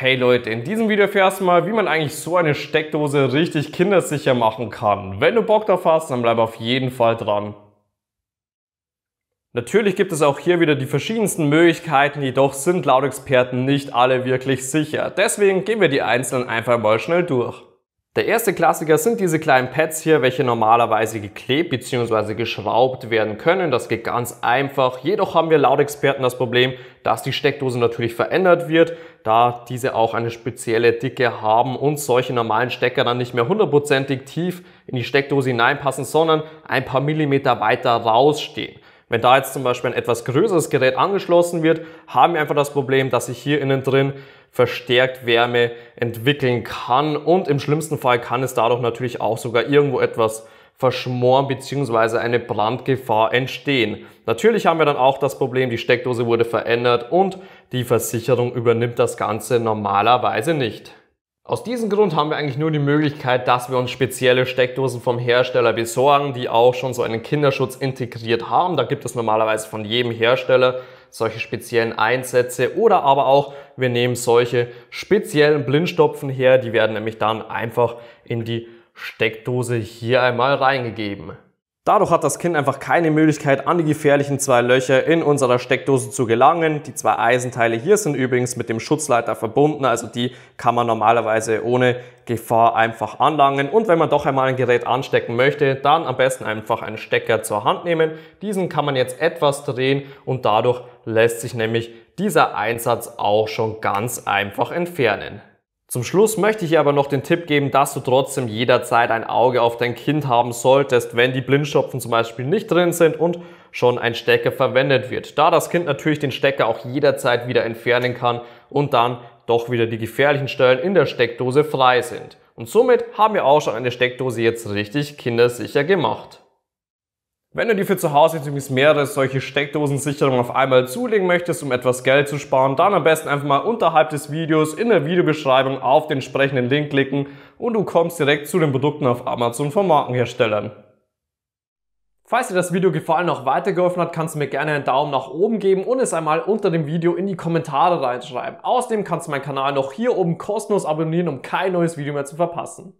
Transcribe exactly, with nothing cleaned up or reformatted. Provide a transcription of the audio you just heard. Hey Leute, in diesem Video erfährst du mal, wie man eigentlich so eine Steckdose richtig kindersicher machen kann. Wenn du Bock drauf hast, dann bleib auf jeden Fall dran. Natürlich gibt es auch hier wieder die verschiedensten Möglichkeiten, jedoch sind laut Experten nicht alle wirklich sicher. Deswegen gehen wir die einzelnen einfach mal schnell durch. Der erste Klassiker sind diese kleinen Pads hier, welche normalerweise geklebt bzw. geschraubt werden können. Das geht ganz einfach. Jedoch haben wir laut Experten das Problem, dass die Steckdose natürlich verändert wird, da diese auch eine spezielle Dicke haben und solche normalen Stecker dann nicht mehr hundertprozentig tief in die Steckdose hineinpassen, sondern ein paar Millimeter weiter rausstehen. Wenn da jetzt zum Beispiel ein etwas größeres Gerät angeschlossen wird, haben wir einfach das Problem, dass sich hier innen drin verstärkt Wärme entwickeln kann und im schlimmsten Fall kann es dadurch natürlich auch sogar irgendwo etwas verschmoren bzw. eine Brandgefahr entstehen. Natürlich haben wir dann auch das Problem, die Steckdose wurde verändert und die Versicherung übernimmt das Ganze normalerweise nicht. Aus diesem Grund haben wir eigentlich nur die Möglichkeit, dass wir uns spezielle Steckdosen vom Hersteller besorgen, die auch schon so einen Kinderschutz integriert haben. Da gibt es normalerweise von jedem Hersteller solche speziellen Einsätze oder aber auch, wir nehmen solche speziellen Blindstopfen her, die werden nämlich dann einfach in die Steckdose hier einmal reingegeben. Dadurch hat das Kind einfach keine Möglichkeit, an die gefährlichen zwei Löcher in unserer Steckdose zu gelangen. Die zwei Eisenteile hier sind übrigens mit dem Schutzleiter verbunden, also die kann man normalerweise ohne Gefahr einfach anlangen. Und wenn man doch einmal ein Gerät anstecken möchte, dann am besten einfach einen Stecker zur Hand nehmen. Diesen kann man jetzt etwas drehen und dadurch lässt sich nämlich dieser Einsatz auch schon ganz einfach entfernen. Zum Schluss möchte ich aber noch den Tipp geben, dass du trotzdem jederzeit ein Auge auf dein Kind haben solltest, wenn die Blindstopfen zum Beispiel nicht drin sind und schon ein Stecker verwendet wird. Da das Kind natürlich den Stecker auch jederzeit wieder entfernen kann und dann doch wieder die gefährlichen Stellen in der Steckdose frei sind. Und somit haben wir auch schon eine Steckdose jetzt richtig kindersicher gemacht. Wenn du dir für zu Hause übrigens mehrere solche Steckdosensicherungen auf einmal zulegen möchtest, um etwas Geld zu sparen, dann am besten einfach mal unterhalb des Videos in der Videobeschreibung auf den entsprechenden Link klicken und du kommst direkt zu den Produkten auf Amazon von Markenherstellern. Falls dir das Video gefallen und auch weitergeholfen hat, kannst du mir gerne einen Daumen nach oben geben und es einmal unter dem Video in die Kommentare reinschreiben. Außerdem kannst du meinen Kanal noch hier oben kostenlos abonnieren, um kein neues Video mehr zu verpassen.